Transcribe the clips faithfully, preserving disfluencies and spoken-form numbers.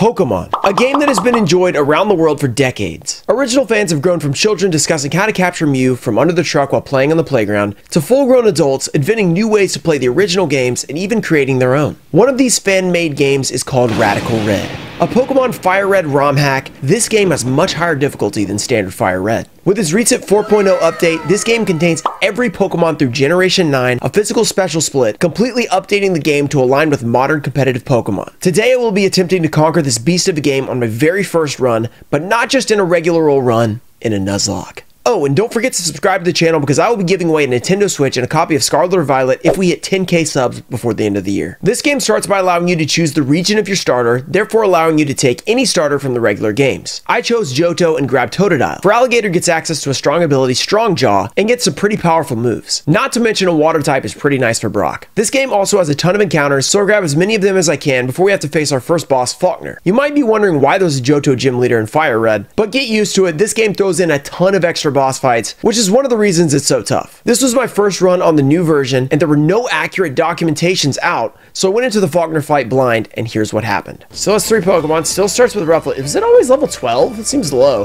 Pokemon, a game that has been enjoyed around the world for decades. Original fans have grown from children discussing how to capture Mew from under the truck while playing on the playground, to full-grown adults inventing new ways to play the original games and even creating their own. One of these fan-made games is called Radical Red. A Pokemon FireRed ROM hack, this game has much higher difficulty than standard FireRed. With its recent four point oh update, this game contains every Pokemon through Generation nine, a physical special split, completely updating the game to align with modern competitive Pokemon. Today I will be attempting to conquer this beast of a game on my very first run, but not just in a regular old run, in a Nuzlocke. Oh, and don't forget to subscribe to the channel because I will be giving away a Nintendo Switch and a copy of Scarlet or Violet if we hit ten K subs before the end of the year. This game starts by allowing you to choose the region of your starter, therefore allowing you to take any starter from the regular games. I chose Johto and grabbed Totodile. For Alligator gets access to a strong ability, Strong Jaw, and gets some pretty powerful moves. Not to mention a water type is pretty nice for Brock. This game also has a ton of encounters, so I grab as many of them as I can before we have to face our first boss, Faulkner. You might be wondering why there's a Johto gym leader in FireRed, but get used to it, this game throws in a ton of extra boss fights, which is one of the reasons it's so tough. This was my first run on the new version, and there were no accurate documentations out, so I went into the Faulkner fight blind, and here's what happened. So it's three Pokemon, still starts with Rufflet. Is it always level twelve? It seems low.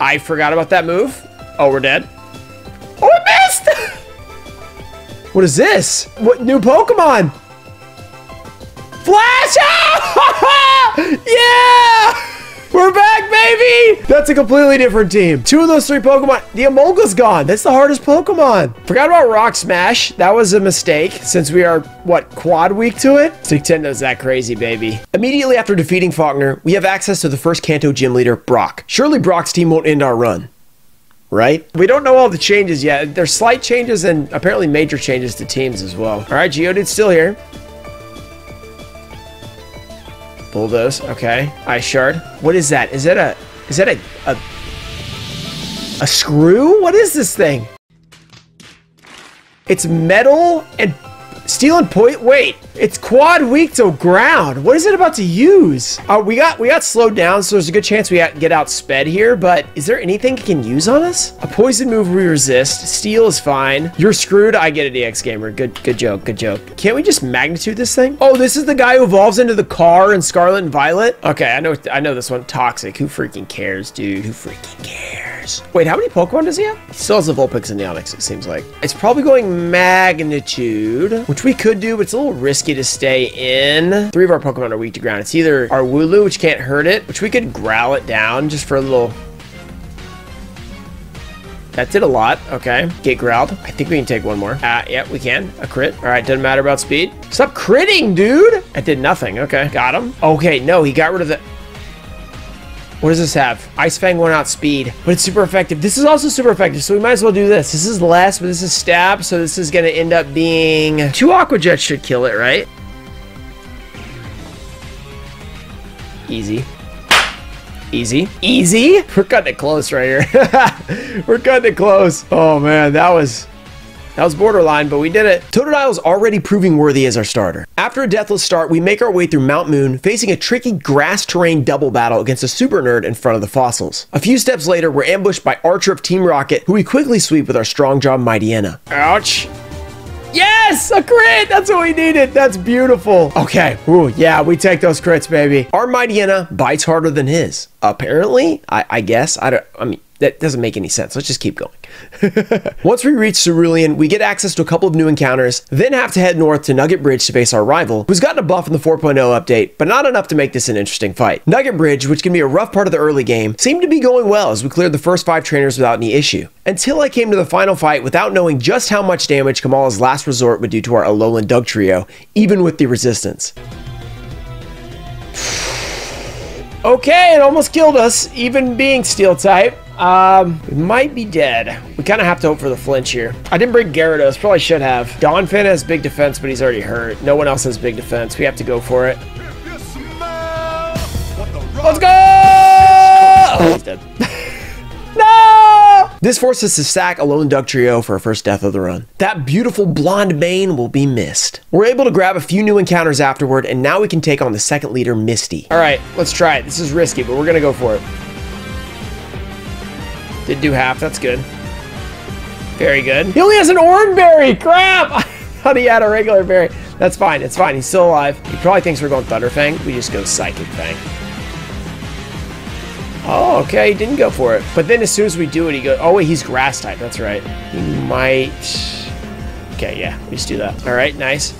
I forgot about that move. Oh, we're dead. Oh, I missed! What is this? What new Pokemon? Flash! Yeah! We're back, baby! That's a completely different team. Two of those three Pokemon. The Emolga's gone. That's the hardest Pokemon. Forgot about Rock Smash. That was a mistake since we are, what, quad week to it? Nintendo's that crazy, baby. Immediately after defeating Faulkner, we have access to the first Kanto gym leader, Brock. Surely Brock's team won't end our run, right? We don't know all the changes yet. There's slight changes and apparently major changes to teams as well. All right, Geodude's still here. Bulldoze, okay. Ice Shard. What is that? Is that a, is that a, a, a screw? What is this thing? It's metal and steel and point. Wait, it's quad weak to ground. What is it about to use? Uh, we got, we got slowed down, so there's a good chance we get outsped here, but is there anything it can use on us? A poison move we resist. Steel is fine. You're screwed. I get it, E X Gamer. Good, good joke, good joke. Can't we just magnitude this thing? Oh, this is the guy who evolves into the car in Scarlet and Violet? Okay, I know, I know this one. Toxic. Who freaking cares, dude? Who freaking cares? Wait, how many Pokemon does he have? He still has the Vulpix and the Onix, it seems like. It's probably going magnitude, which we could do, but it's a little risky to stay in. Three of our Pokemon are weak to ground. It's either our Wooloo, which can't hurt it, which we could growl it down just for a little. That did a lot. Okay. Get growled. I think we can take one more. Ah, uh, yeah, we can. A crit. All right, doesn't matter about speed. Stop critting, dude! I did nothing. Okay. Got him. Okay, no, he got rid of the... What does this have? Ice Fang went out speed, but it's super effective. This is also super effective, so we might as well do this. This is less, but this is stab, so this is gonna end up being... Two Aqua Jets should kill it, right? Easy. Easy. Easy? We're cutting it close right here. We're cutting it close. Oh man, that was... That was borderline, but we did it. Totodile's already proving worthy as our starter. After a deathless start, we make our way through Mount Moon, facing a tricky grass terrain double battle against a super nerd in front of the fossils. A few steps later, we're ambushed by Archer of Team Rocket, who we quickly sweep with our strong jaw Mightyena. Ouch. Yes! A crit! That's what we needed! That's beautiful! Okay. Ooh, yeah, we take those crits, baby. Our Mightyena bites harder than his. Apparently? I, I guess. I don't... I mean... That doesn't make any sense. Let's just keep going. Once we reach Cerulean, we get access to a couple of new encounters, then have to head north to Nugget Bridge to face our rival, who's gotten a buff in the four point oh update, but not enough to make this an interesting fight. Nugget Bridge, which can be a rough part of the early game, seemed to be going well as we cleared the first five trainers without any issue, until I came to the final fight without knowing just how much damage Kamala's last resort would do to our Alolan Dug trio, even with the resistance. Okay, it almost killed us, even being steel type. Um, we might be dead. We kind of have to hope for the flinch here. I didn't bring Gyarados. Probably should have. Donphan has big defense, but he's already hurt. No one else has big defense. We have to go for it. Let's go! Oh, he's dead. No! This forces us to sack a lone Dug trio for our first death of the run. That beautiful blonde mane will be missed. We're able to grab a few new encounters afterward, and now we can take on the second leader, Misty. All right, let's try it. This is risky, but we're going to go for it. Did do half, that's good. Very good. He only has an orange berry, crap! I thought he had a regular berry. That's fine, it's fine, he's still alive. He probably thinks we're going Thunder Fang. We just go Psychic Fang. Oh, okay, he didn't go for it. But then as soon as we do it, he goes, oh wait, he's Grass type, that's right. He might... Okay, yeah, we just do that. Alright, nice.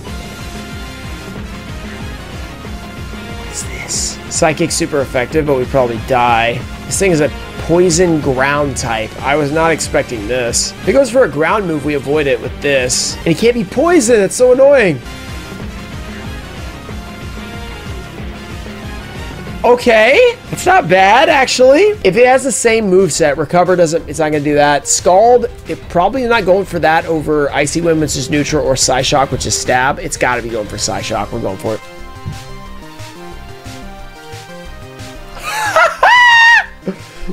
What's this? Psychic super effective, but we probably die. This thing is a poison ground type. I was not expecting this. If it goes for a ground move, we avoid it with this. And it can't be poison, it's so annoying. Okay, it's not bad, actually. If it has the same moveset, Recover doesn't, it's not gonna do that. Scald, it probably is not going for that over Icy Wind, which is neutral, or Psy Shock, which is stab. It's gotta be going for Psy Shock, we're going for it.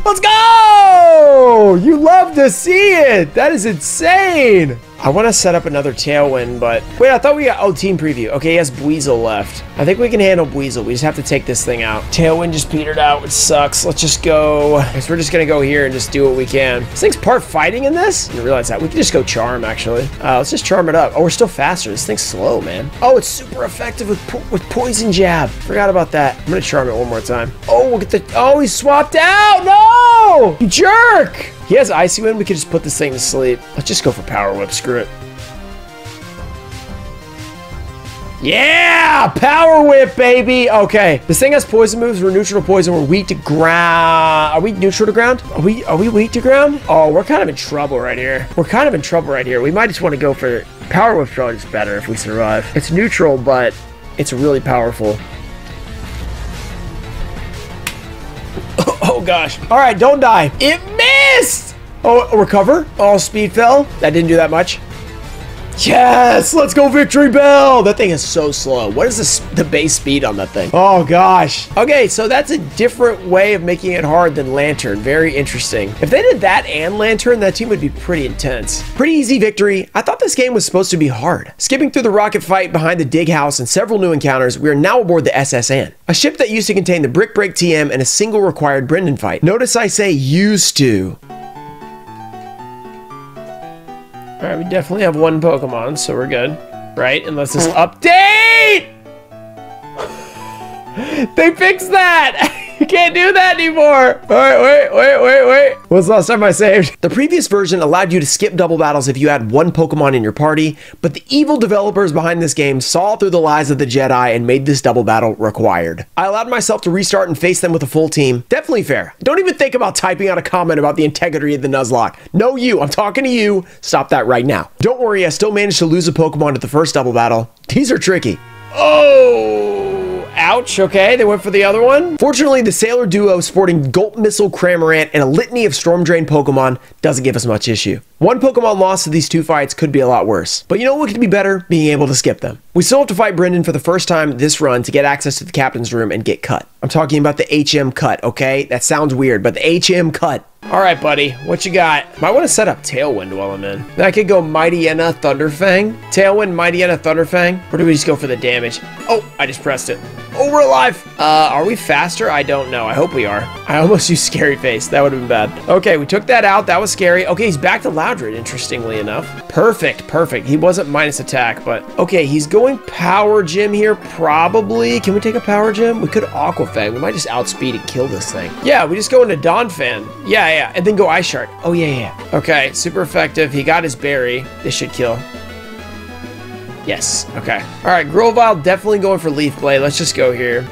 Let's go! You love to see it! That is insane! I want to set up another Tailwind, but... Wait, I thought we got... Oh, team preview. Okay, he has Buizel left. I think we can handle Buizel. We just have to take this thing out. Tailwind just petered out, which sucks. Let's just go... I guess we're just going to go here and just do what we can. This thing's part fighting in this? I didn't realize that. We can just go Charm, actually. Uh, let's just Charm it up. Oh, we're still faster. This thing's slow, man. Oh, it's super effective with po with Poison Jab. Forgot about that. I'm going to Charm it one more time. Oh, we'll get the... Oh, he swapped out! No! Oh, you jerk! He has Icy Wind. We could just put this thing to sleep. Let's just go for Power Whip. Screw it. Yeah! Power Whip, baby! Okay. This thing has poison moves. We're neutral to poison. We're weak to ground. Are we neutral to ground? Are we, are we weak to ground? Oh, we're kind of in trouble right here. We're kind of in trouble right here. We might just want to go for... Power Whip's probably just better if we survive. It's neutral, but it's really powerful. Oh gosh. All right, don't die. It missed! Oh, recover. Oh, speed fell. That didn't do that much. Yes! Let's go Victory Bell! That thing is so slow. What is this, the base speed on that thing? Oh, gosh. Okay, so that's a different way of making it hard than Lantern. Very interesting. If they did that and Lantern, that team would be pretty intense. Pretty easy victory. I thought this game was supposed to be hard. Skipping through the rocket fight behind the dig house and several new encounters, we are now aboard the S S N, a ship that used to contain the Brick Break T M and a single required Brendan fight. Notice I say used to. All right, we definitely have one Pokemon, so we're good, right? Unless this update! They fixed that! You can't do that anymore! All right, wait, wait, wait, wait. What's the last time I saved? The previous version allowed you to skip double battles if you had one Pokemon in your party, but the evil developers behind this game saw through the lies of the Jedi and made this double battle required. I allowed myself to restart and face them with a full team. Definitely fair. Don't even think about typing out a comment about the integrity of the Nuzlocke. No, you. I'm talking to you. Stop that right now. Don't worry, I still managed to lose a Pokemon at the first double battle. These are tricky. Oh! Ouch, okay, they went for the other one. Fortunately, the Sailor duo sporting Gulp Missile, Cramorant, and a litany of Storm Drain Pokemon doesn't give us much issue. One Pokemon lost to these two fights could be a lot worse. But you know what could be better? Being able to skip them. We still have to fight Brendan for the first time this run to get access to the captain's room and get cut. I'm talking about the H M cut, okay? That sounds weird, but the H M cut. All right, buddy, what you got? Might want to set up Tailwind while I'm in. I could go Mightyena, Thunderfang. Tailwind, Mightyena, Thunderfang. Or do we just go for the damage? Oh, I just pressed it. Oh, we're alive. Uh, are we faster? I don't know. I hope we are. I almost used Scary Face. That would have been bad. Okay, we took that out. That was scary. Okay, he's back to Loudred, interestingly enough. Perfect, perfect. He wasn't minus attack, but... Okay, he's going Power Gem here, probably. Can we take a Power Gem? We could Aqua Fang. We might just outspeed and kill this thing. Yeah, we just go into Donphan. Yeah, yeah, and then go Ice Shard. Oh, yeah, yeah. Okay, super effective. He got his berry. This should kill. Yes, okay. All right, Grovyle definitely going for Leaf Blade. Let's just go here.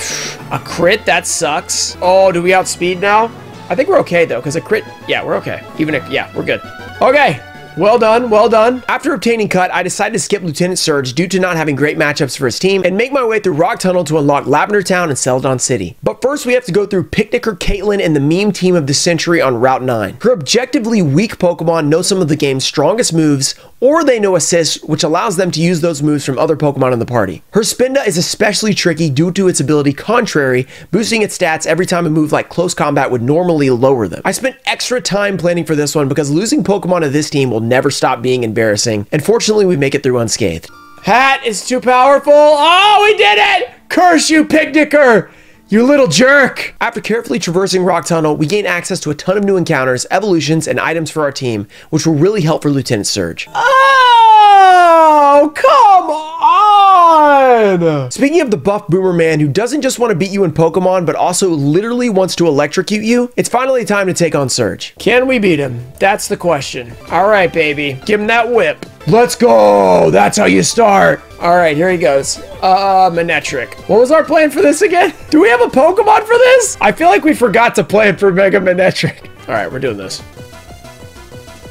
A crit, that sucks. Oh, do we outspeed now? I think we're okay though, because a crit, yeah, we're okay. Even if, yeah, we're good. Okay, well done, well done. After obtaining cut, I decided to skip Lieutenant Surge due to not having great matchups for his team and make my way through Rock Tunnel to unlock Lavender Town and Celadon City. But first we have to go through Picnicker Caitlyn and the meme team of the century on Route nine. Her objectively weak Pokemon know some of the game's strongest moves, or they know assists, which allows them to use those moves from other Pokemon in the party. Her Spinda is especially tricky due to its ability Contrary, boosting its stats every time a move like Close Combat would normally lower them. I spent extra time planning for this one because losing Pokemon to this team will never stop being embarrassing, and fortunately we make it through unscathed. Hat is too powerful. Oh, we did it! Curse you, Picnicker! You little jerk! After carefully traversing Rock Tunnel, we gain access to a ton of new encounters, evolutions, and items for our team, which will really help for Lieutenant Surge. Oh, come on! on! Speaking of the buff boomer man who doesn't just want to beat you in Pokemon, but also literally wants to electrocute you, it's finally time to take on Surge. Can we beat him? That's the question. All right, baby. Give him that whip. Let's go! That's how you start! Alright, here he goes. Uh, Manectric. What was our plan for this again? Do we have a Pokemon for this? I feel like we forgot to plan for Mega Manectric. Alright, we're doing this.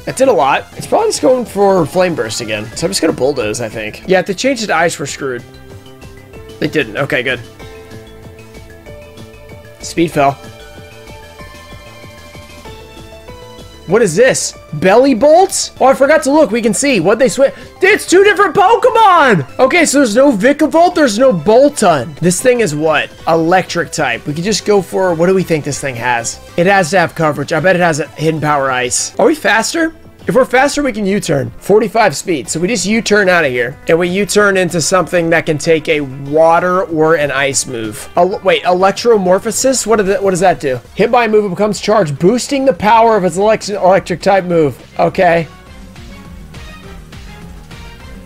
That did a lot. It's probably just going for Flame Burst again. So I'm just gonna Bulldoze, I think. Yeah, if they changed it to Ice, we're screwed. They didn't. Okay, good. Speed fell. What is this? Belly bolts? Oh, I forgot to look. We can see what they switch. It's two different Pokemon. Okay, so there's no Vikavolt. There's no Bolton. This thing is what? Electric type. We could just go for, what do we think this thing has? It has to have coverage. I bet it has a hidden power ice. Are we faster? If we're faster, we can U-turn. forty-five speed. So we just U-turn out of here. And we U-turn into something that can take a water or an ice move. El wait, Electromorphosis? What, the what does that do? Hit by a move, it becomes charged, boosting the power of its elect electric type move. Okay.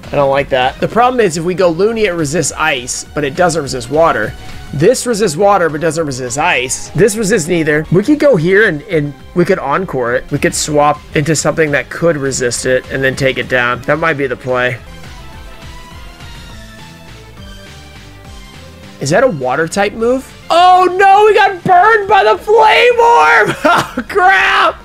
I don't like that. The problem is if we go Looney, it resists ice, but it doesn't resist water. This resists water, but doesn't resist ice. This resists neither. We could go here and, and we could Encore it. We could swap into something that could resist it and then take it down. That might be the play. Is that a water type move? Oh no, we got burned by the flame orb! Oh crap!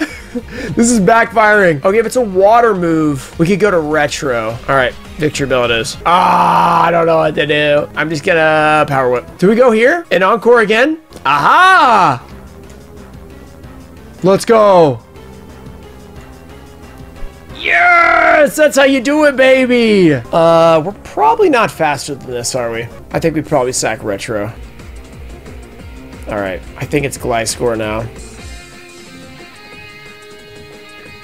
This is backfiring. Okay, if it's a water move, we could go to Retro. All right. Victor Buildos. Ah, I don't know what to do. I'm just gonna Power Whip. Do we go here? And Encore again? Aha! Let's go. Yes! That's how you do it, baby! Uh, we're probably not faster than this, are we? I think we probably sack Retro. Alright, I think it's Gliscor now.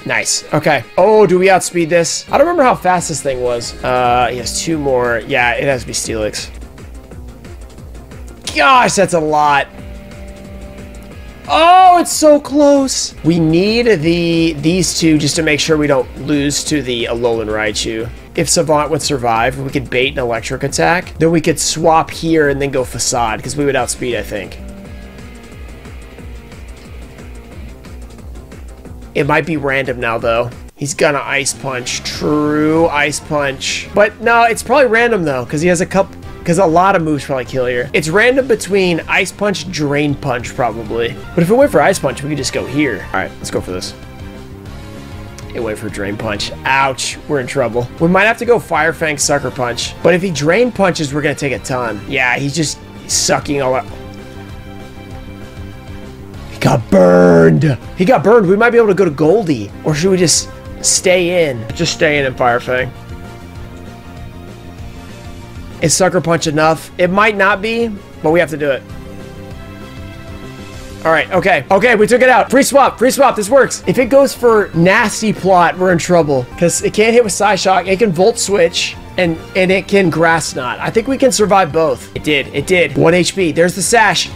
Nice. Okay. Oh, do we outspeed this? I don't remember how fast this thing was. Uh, he has two more. Yeah, it has to be Steelix. Gosh, that's a lot. Oh, it's so close. We need the these two just to make sure we don't lose to the Alolan Raichu. If Savant would survive, we could bait an electric attack. Then we could swap here and then go Facade because we would outspeed, I think. It might be random now, though. He's gonna Ice Punch. True Ice Punch. But no, it's probably random, though, because he has a couple... Because a lot of moves probably kill here. It's random between Ice Punch, Drain Punch, probably. But if it went for Ice Punch, we could just go here. All right, let's go for this. It went for Drain Punch. Ouch, we're in trouble. We might have to go Fire Fang, Sucker Punch. But if he Drain Punches, we're gonna take a ton. Yeah, he's just sucking all up. Got burned. He got burned. We might be able to go to Goldie, or should we just stay in? Just stay in and Fire Fang. Is Sucker Punch enough? It might not be, but we have to do it. All right. Okay. Okay. We took it out. Free swap. Free swap. This works. If it goes for Nasty Plot, we're in trouble because it can't hit with Psy Shock. It can Volt Switch. And and it can Grass Knot. I think we can survive both. It did. It did. One H P. There's the sash.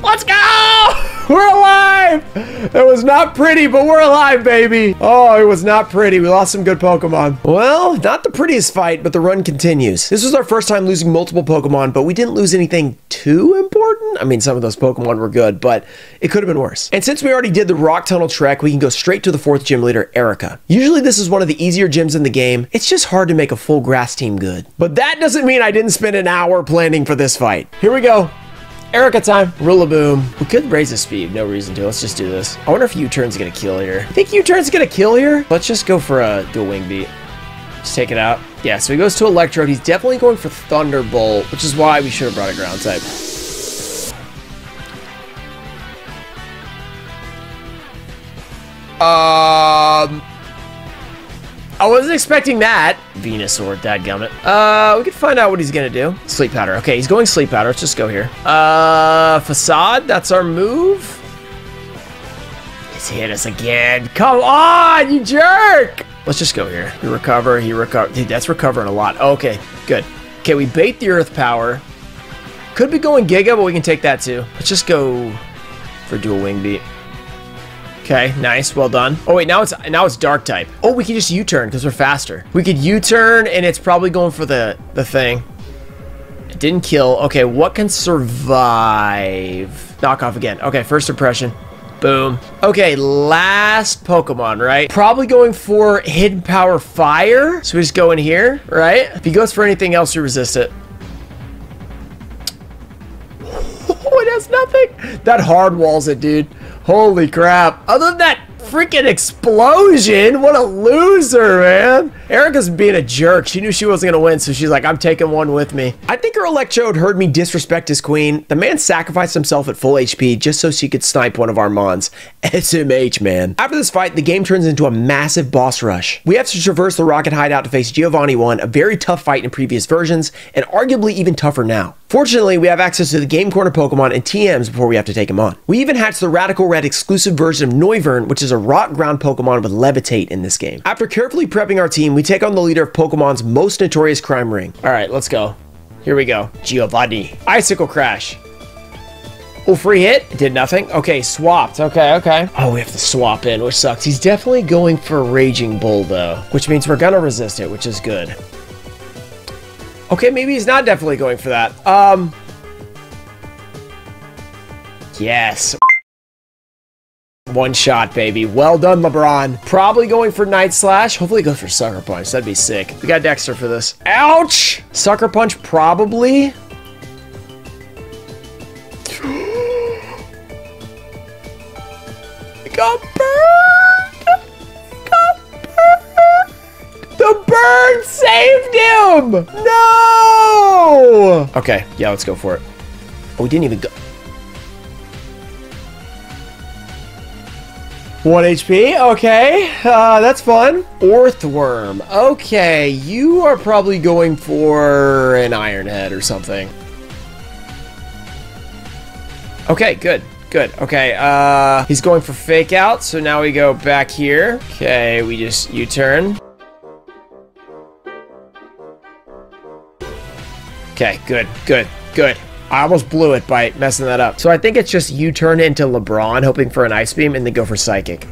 Let's go! We're alive! It was not pretty, but we're alive, baby! Oh, it was not pretty. We lost some good Pokemon. Well, not the prettiest fight, but the run continues. This was our first time losing multiple Pokemon, but we didn't lose anything too important. I mean, some of those Pokemon were good, but it could have been worse. And since we already did the Rock Tunnel trek, we can go straight to the fourth gym leader, Erica. Usually this is one of the easier gyms in the game. It's just hard to make a full grass team good. But that doesn't mean I didn't spend an hour planning for this fight. Here we go. Erica time. Rillaboom. We could raise the speed. No reason to. Let's just do this. I wonder if U-Turn's gonna kill here. I think U-Turn's gonna kill here. Let's just go for a dual wing beat. Just take it out. Yeah, so he goes to Electrode. He's definitely going for Thunderbolt, which is why we should have brought a ground type. Um... I wasn't expecting that. Venusaur, dadgummit. Uh, we could find out what he's gonna do. Sleep Powder. Okay, he's going Sleep Powder. Let's just go here. Uh, Facade, that's our move. He's hit us again. Come on, you jerk! Let's just go here. We recover, he recover. Dude, that's recovering a lot. Okay, good. Okay, we bait the Earth Power. Could be going Giga, but we can take that too. Let's just go for Dual Wing Beat. Okay, nice, well done. Oh wait, now it's now it's dark type. Oh, we can just U-turn because we're faster. We could U-turn and it's probably going for the the thing. It didn't kill. Okay, what can survive? Knock off again. Okay, first impression. Boom. Okay, last Pokemon, right? Probably going for Hidden Power Fire. So we just go in here, right? If he goes for anything else, we resist it. Oh, it has nothing. That hard walls it, dude. Holy crap. Other than that freaking explosion, what a loser, man. Erica's being a jerk. She knew she wasn't going to win, so she's like, I'm taking one with me. I think her Electrode heard me disrespect his queen. The man sacrificed himself at full H P just so she could snipe one of our mons. S M H, man. After this fight, the game turns into a massive boss rush. We have to traverse the Rocket Hideout to face Giovanni one, a very tough fight in previous versions, and arguably even tougher now. Fortunately, we have access to the Game Corner Pokemon and T Ms before we have to take them on. We even hatched the Radical Red exclusive version of Noivern, which is a rock ground Pokemon with Levitate in this game. After carefully prepping our team, we take on the leader of Pokemon's most notorious crime ring. All right, let's go. Here we go. Giovanni. Icicle Crash. Oh, free hit. It did nothing. Okay, swapped. Okay, okay. Oh, we have to swap in, which sucks. He's definitely going for Raging Bull, though, which means we're going to resist it, which is good. Okay, maybe he's not definitely going for that. Um, yes. One shot, baby. Well done, LeBron. Probably going for Night Slash. Hopefully go for Sucker Punch. That'd be sick. We got Dexter for this. Ouch! Sucker Punch, probably. I got burned! I got burned! The burn saved him! No! Okay, yeah, let's go for it. Oh, we didn't even go... one H P, okay, uh, that's fun. Earthworm, okay, you are probably going for an Iron Head or something. Okay, good, good, okay, uh, he's going for Fake Out, so now we go back here. Okay, we just U-turn. Okay, good, good, good. I almost blew it by messing that up. So I think it's just you turn into LeBron, hoping for an Ice Beam, and then go for Psychic.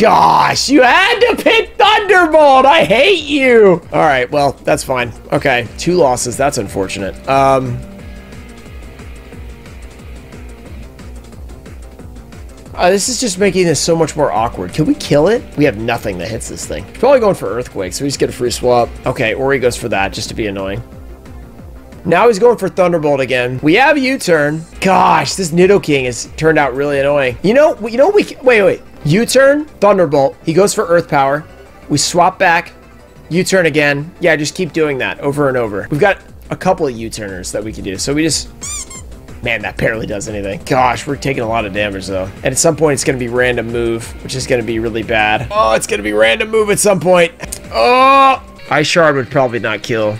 Gosh, you had to pick Thunderbolt! I hate you! Alright, well, that's fine. Okay, two losses. That's unfortunate. Um... Uh, this is just making this so much more awkward. Can we kill it? We have nothing that hits this thing. Probably going for Earthquake, so we just get a free swap. Okay, Ori goes for that just to be annoying. Now he's going for Thunderbolt again. We have a U-turn. Gosh, this Nidoking has turned out really annoying. You know, you know, we wait, wait. U-turn, Thunderbolt. He goes for Earth Power. We swap back. U-turn again. Yeah, just keep doing that over and over. We've got a couple of U-turners that we can do. So we just. Man, that barely does anything. Gosh, we're taking a lot of damage, though. And at some point, it's going to be random move, which is going to be really bad. Oh, it's going to be random move at some point. Oh! Ice Shard would probably not kill.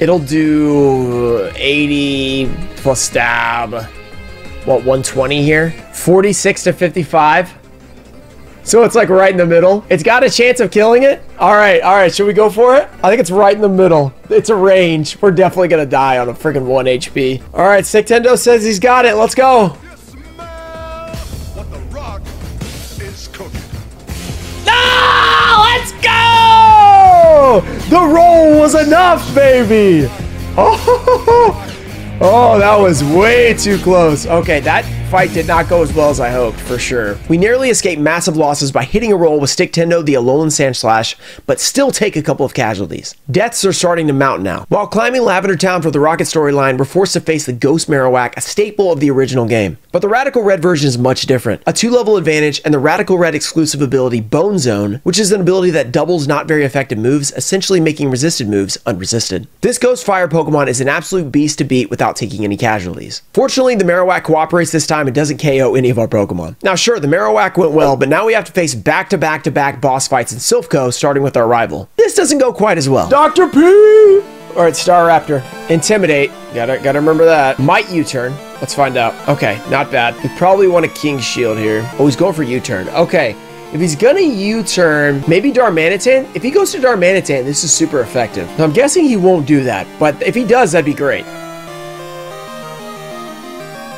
It'll do eighty plus stab. What, one twenty here? forty-six to fifty-five. So it's like right in the middle. It's got a chance of killing it. All right, all right, should we go for it? I think it's right in the middle. It's a range. We're definitely gonna die on a freaking one H P. All right, Sicktendo says he's got it. Let's go. Yes, what the rock is cooking. No, let's go. The roll was enough, baby. Oh, oh, that was way too close. Okay, that fight did not go as well as I hoped, for sure. We nearly escaped massive losses by hitting a roll with Sticktendo, the Alolan Sand Slash, but still take a couple of casualties. Deaths are starting to mount now. While climbing Lavender Town for the Rocket storyline, we're forced to face the Ghost Marowak, a staple of the original game. But the Radical Red version is much different. A two-level advantage and the Radical Red exclusive ability Bone Zone, which is an ability that doubles not very effective moves, essentially making resisted moves unresisted. This Ghost Fire Pokemon is an absolute beast to beat without taking any casualties. Fortunately, the Marowak cooperates this time and doesn't K O any of our Pokemon. Now sure, the Marowak went well, but now we have to face back-to-back-to-back boss fights in Silpho, starting with our rival. This doesn't go quite as well. Doctor P! Alright, Star Raptor. Intimidate. Gotta, gotta remember that. Might U-turn. Let's find out. Okay, not bad. We probably want a King's Shield here. Oh, he's going for U-turn. Okay. If he's gonna U-turn, maybe Darmanitan? If he goes to Darmanitan, this is super effective. Now, I'm guessing he won't do that, but if he does, that'd be great.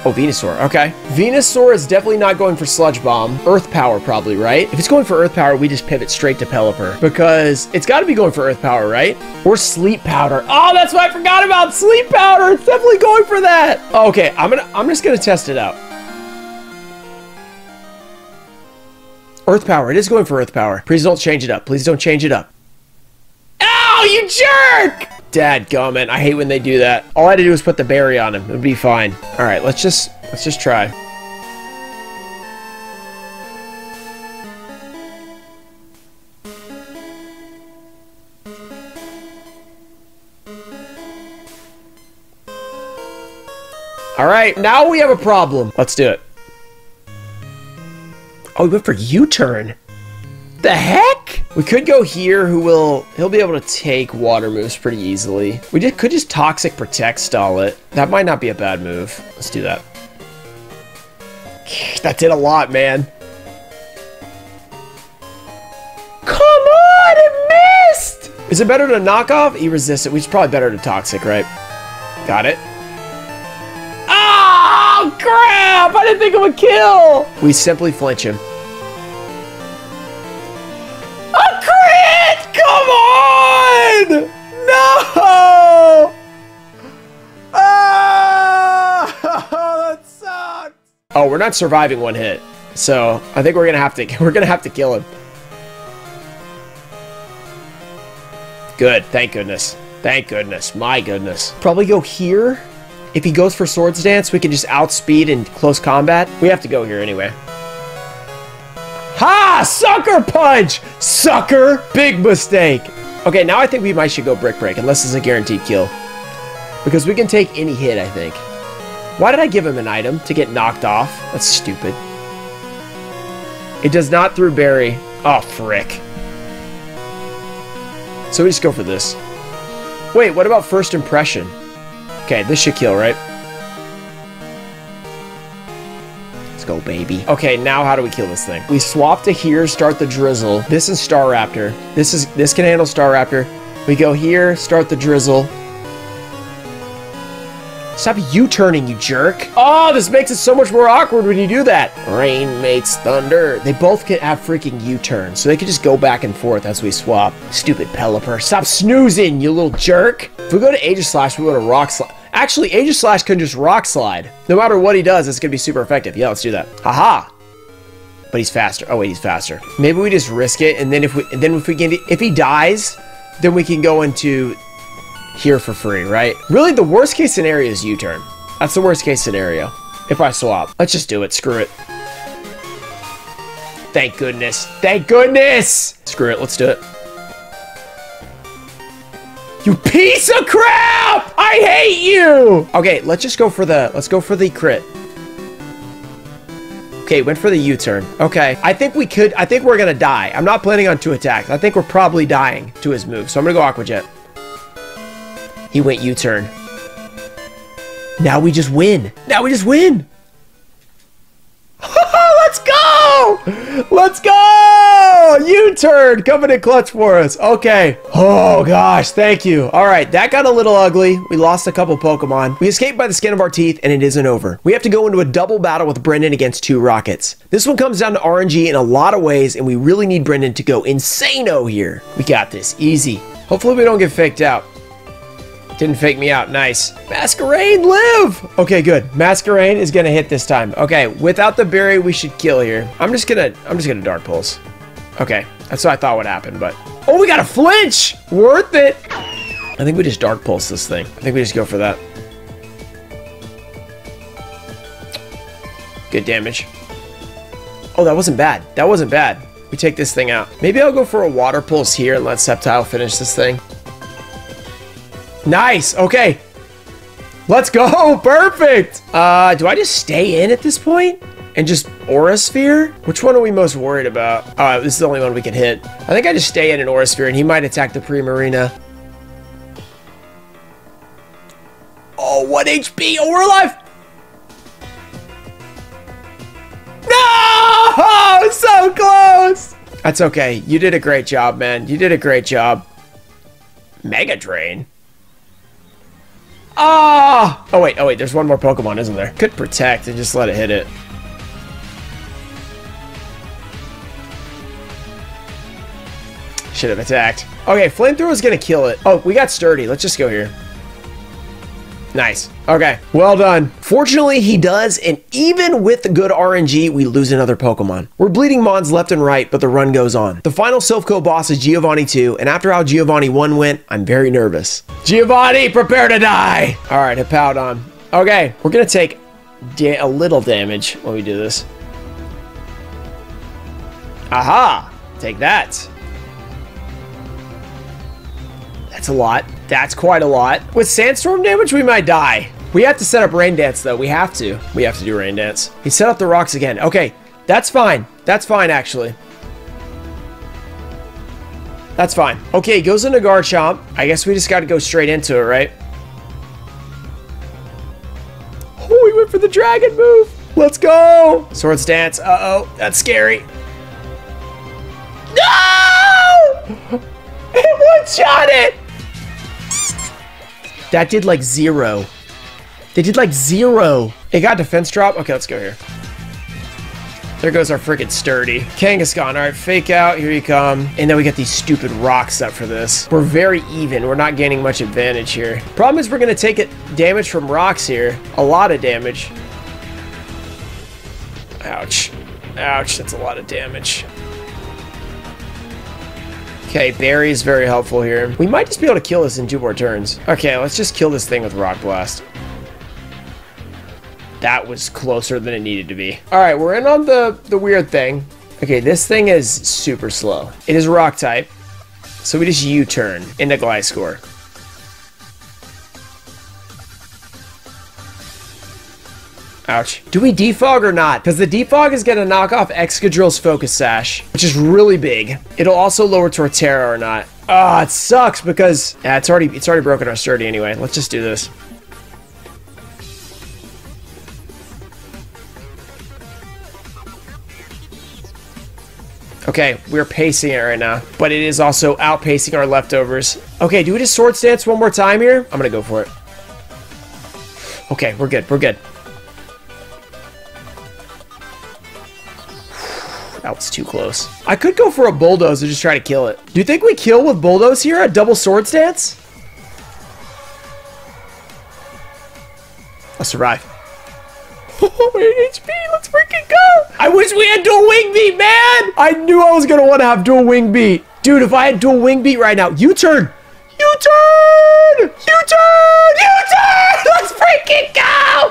Oh, Venusaur, okay. Venusaur is definitely not going for Sludge Bomb. Earth Power probably, right? If it's going for Earth Power, we just pivot straight to Pelipper because it's gotta be going for Earth Power, right? Or Sleep Powder. Oh, that's what I forgot about, Sleep Powder. It's definitely going for that. Okay, I'm gonna, I'm just gonna test it out. Earth Power, it is going for Earth Power. Please don't change it up, please don't change it up. Ow, you jerk! Dadgummit, I hate when they do that. All I had to do was put the berry on him. It'd be fine. All right, let's just let's just try. All right, now we have a problem. Let's do it. Oh, we went for U-turn. The heck? We could go here, who will... He'll be able to take water moves pretty easily. We just, could just Toxic Protect stall it. That might not be a bad move. Let's do that. That did a lot, man. Come on, it missed! Is it better to knock off? He resists it. It's probably better to Toxic, right? Got it. Oh, crap! I didn't think it would kill! We simply flinch him. Come on! No! Oh, that sucks! Oh, we're not surviving one hit, so I think we're gonna have to we're gonna have to kill him. Good, thank goodness, thank goodness, my goodness. Probably go here. If he goes for Swords Dance, we can just outspeed in close combat. We have to go here anyway. Ha! Sucker punch! Sucker! Big mistake! Okay, now I think we might should go Brick Break, unless it's a guaranteed kill. Because we can take any hit, I think. Why did I give him an item to get knocked off? That's stupid. It does not through Barry. Oh, frick. So we just go for this. Wait, what about First Impression? Okay, this should kill, right? Go, baby. Okay, now how do we kill this thing? We swap to here, start the drizzle. This is Star Raptor. This is this can handle Star Raptor. We go here, start the drizzle. Stop U-turning, you jerk. Oh, this makes it so much more awkward when you do that. Rain mates thunder. They both can have freaking U-turn, so they can just go back and forth as we swap. Stupid Pelipper. Stop snoozing, you little jerk. If we go to Aegislash, we go to Rock Slide. Actually, Aegislash can just Rock Slide. No matter what he does, it's gonna be super effective. Yeah, let's do that. Haha. But he's faster. Oh wait, he's faster. Maybe we just risk it, and then if we, and then if we get, if he dies, then we can go into here for free, right? Really, the worst case scenario is U-turn. That's the worst case scenario. If I swap, let's just do it. Screw it. Thank goodness. Thank goodness. Screw it. Let's do it. You piece of crap! I hate you! Okay, let's just go for the, let's go for the crit. Okay, went for the U-turn. Okay, I think we could, I think we're gonna die. I'm not planning on two attacks. I think we're probably dying to his move, so I'm gonna go Aqua Jet. He went U-turn. Now we just win. Now we just win! Let's go! Let's go! U-turn coming in clutch for us. Okay. Oh, gosh. Thank you. All right. That got a little ugly. We lost a couple Pokemon. We escaped by the skin of our teeth, and it isn't over. We have to go into a double battle with Brendan against two Rockets. This one comes down to R N G in a lot of ways, and we really need Brendan to go insano here. We got this. Easy. Hopefully, we don't get faked out. Didn't fake me out. Nice. Masquerain, live! Okay, good. Masquerain is gonna hit this time. Okay, without the berry, we should kill here. I'm just gonna, I'm just gonna Dark Pulse. Okay, that's what I thought would happen, but... Oh, we got a flinch! Worth it! I think we just Dark Pulse this thing. I think we just go for that. Good damage. Oh, that wasn't bad. That wasn't bad. We take this thing out. Maybe I'll go for a Water Pulse here and let Sceptile finish this thing. Nice, okay. Let's go, perfect. Uh, do I just stay in at this point? And just Aura Sphere? Which one are we most worried about? Uh, this is the only one we can hit. I think I just stay in an Aura Sphere and he might attack the Primarina. Oh, one H P, oh, we're alive. No, oh, so close. That's okay, you did a great job, man. You did a great job. Mega Drain. Ah! Oh wait, oh wait, there's one more Pokemon, isn't there? Could protect and just let it hit it. Should have attacked. Okay, Flamethrower is gonna kill it. Oh, we got Sturdy. Let's just go here. Nice. Okay, well done. Fortunately, he does, and even with good R N G, we lose another Pokemon. We're bleeding Mons left and right, but the run goes on. The final Silph Co boss is Giovanni two, and after how Giovanni one went, I'm very nervous. Giovanni, prepare to die! All right, Hippowdon. Okay, we're gonna take da a little damage when we do this. Aha! Take that. That's a lot. That's quite a lot. With sandstorm damage, we might die. We have to set up rain dance though. We have to. We have to do rain dance. He set up the rocks again. Okay, that's fine. That's fine, actually. That's fine. Okay, goes into Garchomp. I guess we just got to go straight into it, right? Oh, we went for the dragon move. Let's go. Swords dance. Uh-oh, that's scary. No! It one-shot it! That did like zero. They did like zero. It got defense drop. Okay, let's go here. There goes our freaking Sturdy. Kangaskhan. All right, fake out. Here you come. And then we got these stupid rocks up for this. We're very even. We're not gaining much advantage here. Problem is we're going to take it damage from rocks here. A lot of damage. Ouch. Ouch. That's a lot of damage. Okay, Barry is very helpful here. We might just be able to kill this in two more turns. Okay, let's just kill this thing with Rock Blast. That was closer than it needed to be. All right, we're in on the, the weird thing. Okay, this thing is super slow. It is Rock type, so we just U-turn into Gliscor. Ouch. Do we defog or not? Because the defog is going to knock off Excadrill's Focus Sash, which is really big. It'll also lower Torterra or not. Ah, oh, it sucks because ah, it's already it's already broken our Sturdy anyway. Let's just do this. Okay, we're pacing it right now, but it is also outpacing our leftovers. Okay, do we just Swords Dance one more time here? I'm going to go for it. Okay, we're good. We're good. That was too close. I could go for a Bulldoze and just try to kill it. Do you think we kill with Bulldoze here? A double Swords Dance? I'll survive. Oh, eight H P, let's freaking go! I wish we had Dual Wing Beat, man! I knew I was gonna want to have Dual Wing Beat. Dude, if I had Dual Wing Beat right now, U-turn! U-turn! U-turn! U-turn! Let's freaking go!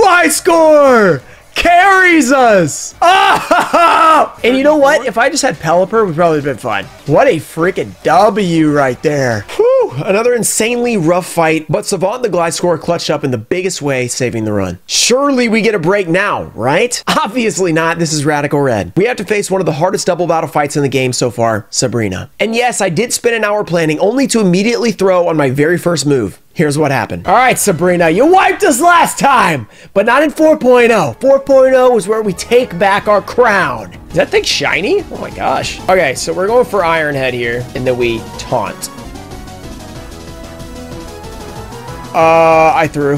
Gliscor! Carries us! Oh! And you know what? If I just had Pelipper, we'd probably have been fine. What a freaking W right there. Whew! Another insanely rough fight, but Savant the Gliscor clutched up in the biggest way, saving the run. Surely we get a break now, right? Obviously not. This is Radical Red. We have to face one of the hardest double battle fights in the game so far, Sabrina. And yes, I did spend an hour planning only to immediately throw on my very first move. Here's what happened. All right, Sabrina, you wiped us last time, but not in four point oh. four point oh is where we take back our crown. Is that thing shiny? Oh my gosh. Okay, so we're going for Iron Head here, and then we taunt. Uh, I threw.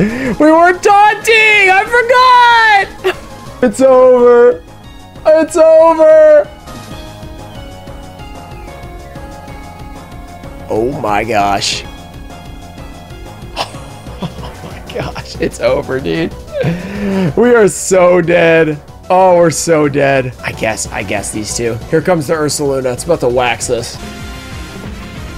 We were taunting! I forgot! It's over. It's over. Oh my gosh. Oh my gosh, it's over, dude. We are so dead. Oh, we're so dead. I guess, I guess these two. Here comes the Ursaluna. It's about to wax us.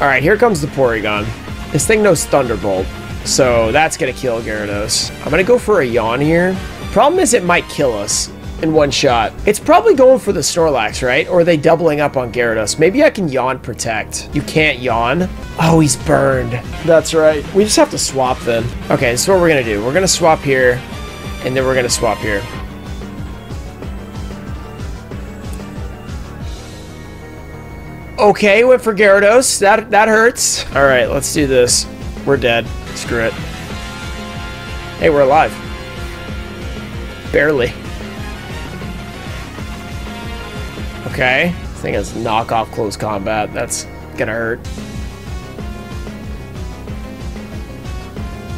All right, here comes the Porygon. This thing knows Thunderbolt, so that's gonna kill Gyarados. I'm gonna go for a Yawn here. Problem is it might kill us in one shot. It's probably going for the Snorlax, right? Or are they doubling up on Gyarados? Maybe I can Yawn Protect. You can't Yawn. Oh, he's burned. That's right. We just have to swap then. Okay, this is what we're gonna do. We're gonna swap here, and then we're gonna swap here. Okay, went for Gyarados. That, that hurts. All right, let's do this. We're dead. Screw it. Hey, we're alive. Barely. Okay, this thing has knock off Close Combat. That's gonna hurt.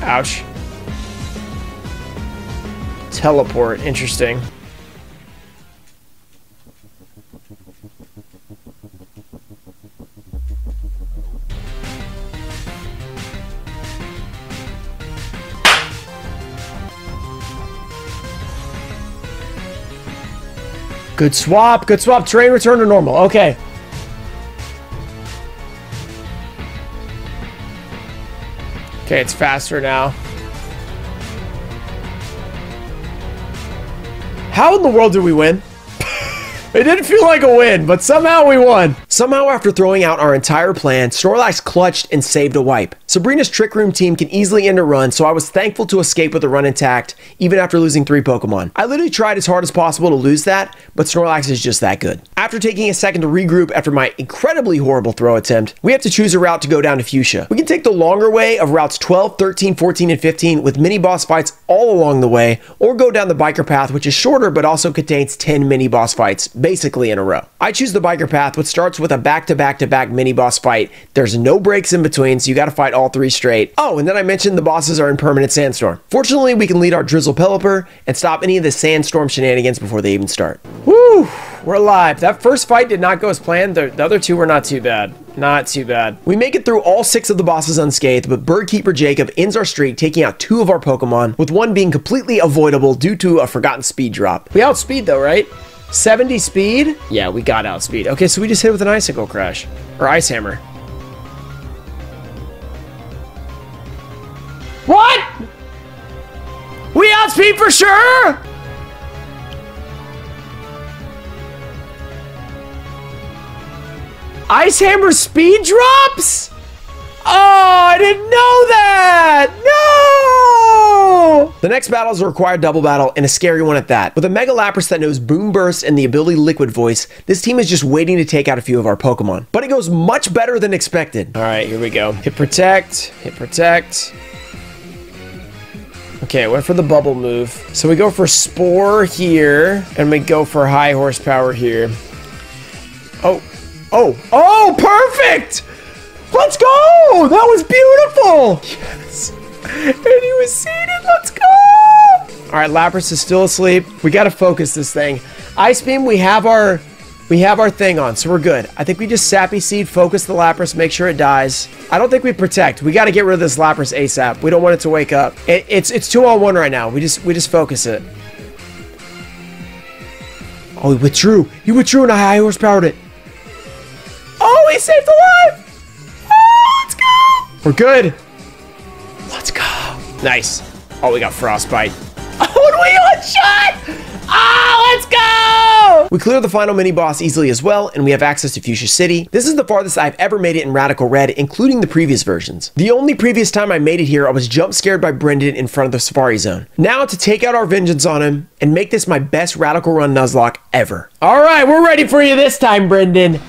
Ouch. Teleport. Interesting. Good swap. Good swap. Terrain return to normal. Okay. Okay, it's faster now. How in the world did we win? It didn't feel like a win, but somehow we won. Somehow, after throwing out our entire plan, Snorlax clutched and saved a wipe. Sabrina's Trick Room team can easily end a run, so I was thankful to escape with a run intact, even after losing three Pokemon. I literally tried as hard as possible to lose that, but Snorlax is just that good. After taking a second to regroup after my incredibly horrible throw attempt, we have to choose a route to go down to Fuchsia. We can take the longer way of routes twelve, thirteen, fourteen, and fifteen with mini boss fights all along the way, or go down the biker path, which is shorter but also contains ten mini boss fights, basically in a row. I choose the biker path, which starts with a back-to-back-to-back mini-boss fight. There's no breaks in between, so you gotta fight all three straight. Oh, and then I mentioned the bosses are in Permanent Sandstorm. Fortunately, we can lead our Drizzle Pelipper and stop any of the Sandstorm shenanigans before they even start. Woo! We're alive. That first fight did not go as planned. The, the other two were not too bad. Not too bad. We make it through all six of the bosses unscathed, but Birdkeeper Jacob ends our streak, taking out two of our Pokemon, with one being completely avoidable due to a forgotten speed drop. We outspeed though, right? seventy speed? Yeah, we got outspeed. Okay, so we just hit it with an Icicle Crash. Or Ice Hammer. What? We outspeed for sure? Ice Hammer speed drops? Oh, I didn't know that! No! The next battle is a required double battle, and a scary one at that. With a Mega Lapras that knows Boom Burst and the ability Liquid Voice, this team is just waiting to take out a few of our Pokemon. But it goes much better than expected. All right, here we go. Hit Protect, hit Protect. Okay, went for the Bubble move. So we go for Spore here, and we go for High Horsepower here. Oh, oh, oh, perfect! Let's go! That was beautiful! Yes. And he was seated. Let's go! Alright, Lapras is still asleep. We gotta focus this thing. Ice Beam, we have our we have our thing on, so we're good. I think we just Sappy Seed, focus the Lapras, make sure it dies. I don't think we protect. We gotta get rid of this Lapras ASAP. We don't want it to wake up. It, it's it's two on one right now. We just we just focus it. Oh, he withdrew! He withdrew and I high horsepowered it. Oh, he saved the life! We're good. Let's go. Nice. Oh, we got Frostbite. Oh, we one shot. Ah, let's go. We clear the final mini boss easily as well, and we have access to Fuchsia City. This is the farthest I've ever made it in Radical Red, including the previous versions. The only previous time I made it here, I was jump scared by Brendan in front of the Safari Zone. Now to take out our vengeance on him and make this my best Radical Run Nuzlocke ever. All right, we're ready for you this time, Brendan.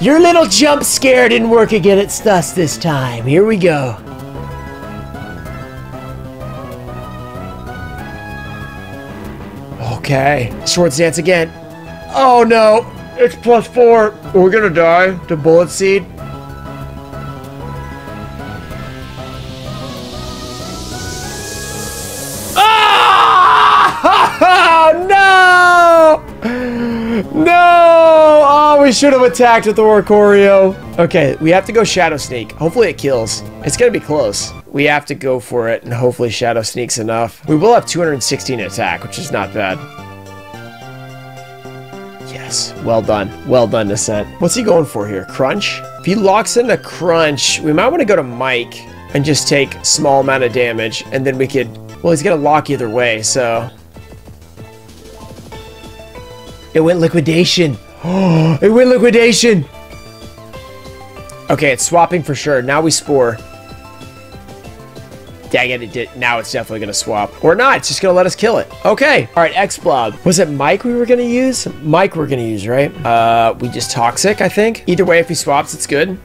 Your little jump scare didn't work again at Stus this time. Here we go. Okay. Swords dance again. Oh no. It's plus four. We're gonna die to Bullet Seed. Ah! No! No! We should have attacked with the Oricorio. Okay, we have to go Shadow Sneak. Hopefully it kills. It's gonna be close. We have to go for it, and hopefully Shadow Sneak's enough. We will have two hundred sixteen attack, which is not bad. Yes, well done. Well done, Descent. What's he going for here? Crunch? If he locks into Crunch, we might want to go to Mike and just take small amount of damage, and then we could... Well, he's gonna lock either way, so... It went Liquidation. Oh, it went Liquidation! Okay, it's swapping for sure. Now we Spore. Dang it, it did. Now it's definitely gonna swap. Or not, it's just gonna let us kill it. Okay, all right, X-Blob. Was it Mike we were gonna use? Mike we're gonna use, right? Uh, we just Toxic, I think. Either way, if he swaps, it's good.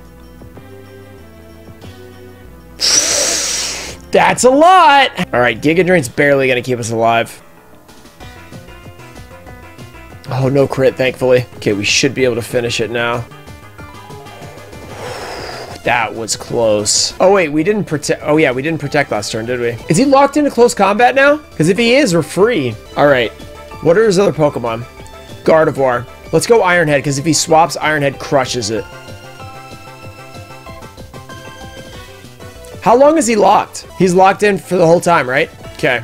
That's a lot! All right, Giga Drain's barely gonna keep us alive. Oh, no crit, thankfully. Okay, we should be able to finish it now. That was close. Oh wait, we didn't protect. Oh yeah, we didn't protect last turn, did we? Is he locked into close combat now? Because if he is, we're free. All right. What are his other Pokemon? Gardevoir. Let's go Iron Head, because if he swaps, Iron Head crushes it. How long is he locked? He's locked in for the whole time, right? Okay.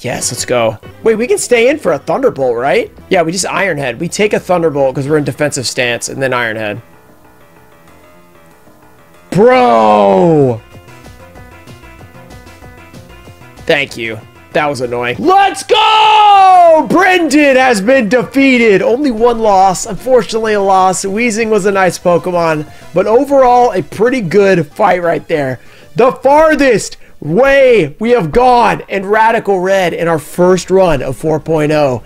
Yes, let's go. Wait, we can stay in for a Thunderbolt, right? Yeah, we just Iron Head. We take a Thunderbolt because we're in defensive stance, and then Iron Head. Bro! Thank you. That was annoying. Let's go! Brendan has been defeated. Only one loss. Unfortunately, a loss. Weezing was a nice Pokemon, but overall, a pretty good fight right there. The farthest way we have gone in Radical Red in our first run of four point oh.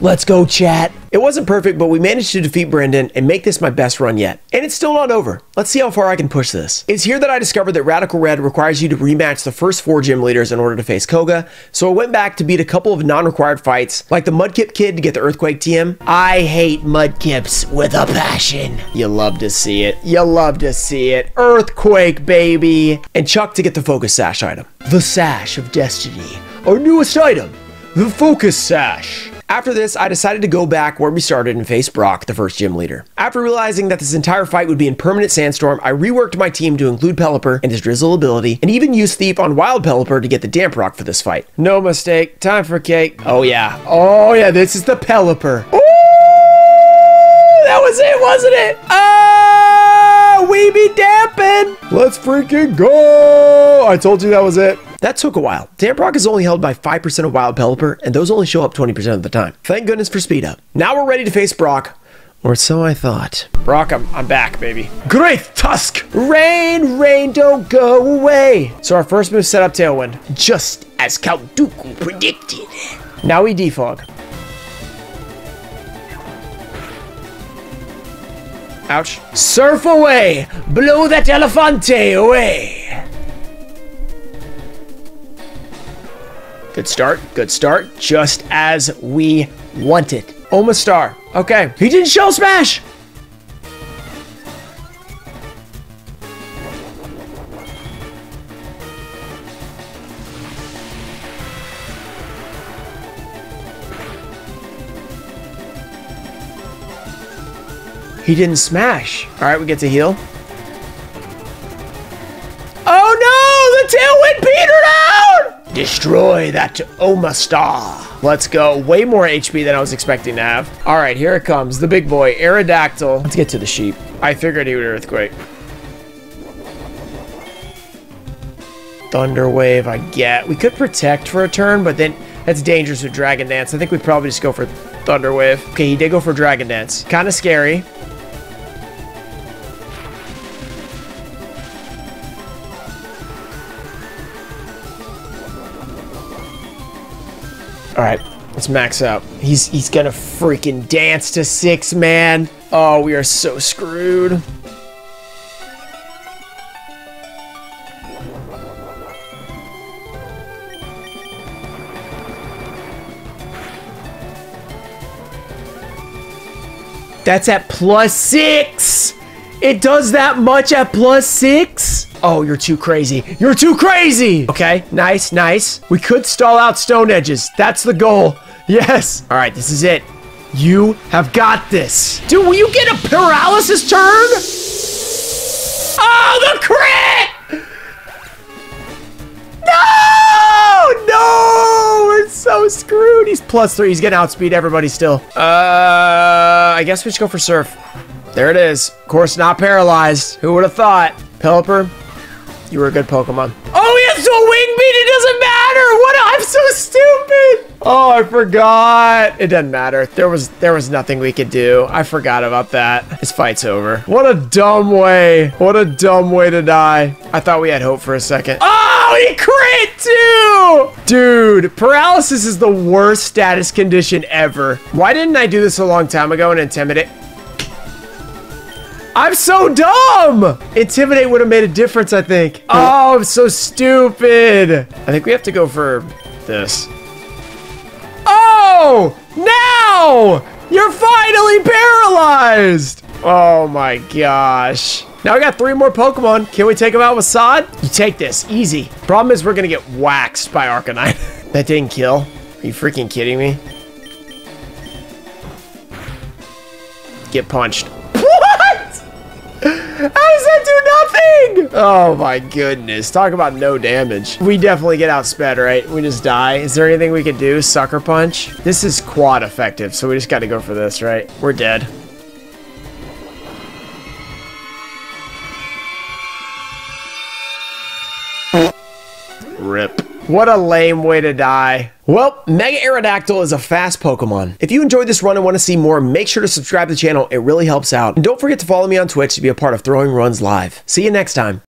Let's go, chat. It wasn't perfect, but we managed to defeat Brendan and make this my best run yet. And it's still not over. Let's see how far I can push this. It's here that I discovered that Radical Red requires you to rematch the first four gym leaders in order to face Koga, so I went back to beat a couple of non-required fights, like the Mudkip Kid to get the Earthquake T M. I hate Mudkips with a passion. You love to see it. You love to see it. Earthquake, baby. And Chuck to get the Focus Sash item. The Sash of Destiny. Our newest item, the Focus Sash. After this, I decided to go back where we started and face Brock, the first gym leader. After realizing that this entire fight would be in permanent sandstorm, I reworked my team to include Pelipper and his Drizzle ability, and even used Thief on Wild Pelipper to get the Damp Rock for this fight. No mistake, time for cake. Oh yeah, oh yeah, this is the Pelipper. Ooh, that was it, wasn't it? Oh, we be damping. Let's freaking go. I told you that was it. That took a while. Damp Rock is only held by five percent of Wild Pelipper, and those only show up twenty percent of the time. Thank goodness for speed up. Now we're ready to face Brock, or so I thought. Brock, I'm, I'm back, baby. Great Tusk! Rain, rain, don't go away. So our first move set up Tailwind, just as Count Dooku predicted. Now we defog. Ouch. Surf away! Blow that Elefante away! Good start, good start, just as we want it. Omastar, okay. He didn't Shell Smash! He didn't smash. All right, we get to heal. Oh no, the Tailwind petered out! Destroy that Omastar. Let's go. Way more H P than I was expecting to have. All right, here it comes. The big boy, Aerodactyl. Let's get to the sheep. I figured he would Earthquake. Thunder Wave, I get. We could protect for a turn, but then that's dangerous with Dragon Dance. I think we probably just go for Thunder Wave. Okay, he did go for Dragon Dance. Kind of scary. All right, let's max out. He's he's gonna freaking dance to six, man. Oh, we are so screwed. That's at plus six. It does that much at plus six? Oh, you're too crazy. You're too crazy! Okay, nice, nice. We could stall out Stone Edges. That's the goal. Yes. All right, this is it. You have got this. Dude, will you get a paralysis turn? Oh, the crit! No! No! We're so screwed. He's plus three. He's gonna outspeed everybody still. Uh, I guess we should go for Surf. There it is. Of course, not paralyzed. Who would have thought? Pelipper, you were a good Pokemon. Oh, he has to wing beat. It doesn't matter. What? I'm so stupid. Oh, I forgot. It doesn't matter. There was there was nothing we could do. I forgot about that. This fight's over. What a dumb way. What a dumb way to die. I thought we had hope for a second. Oh, he crit too. Dude, paralysis is the worst status condition ever. Why didn't I do this a long time ago and intimidate? I'm so dumb! Intimidate would have made a difference, I think. Oh, I'm so stupid. I think we have to go for this. Oh, now! You're finally paralyzed! Oh my gosh. Now we got three more Pokemon. Can we take them out with Sod? You take this, easy. Problem is we're gonna get waxed by Arcanine. That didn't kill. Are you freaking kidding me? Get punched. What? How does that do nothing? Oh my goodness. Talk about no damage. We definitely get outsped, right? We just die. Is there anything we can do? Sucker punch? This is quad effective, so we just gotta go for this, right? We're dead. Rip. What a lame way to die. Well, Mega Aerodactyl is a fast Pokemon. If you enjoyed this run and want to see more, make sure to subscribe to the channel. It really helps out. And don't forget to follow me on Twitch to be a part of Throwing Runs Live. See you next time.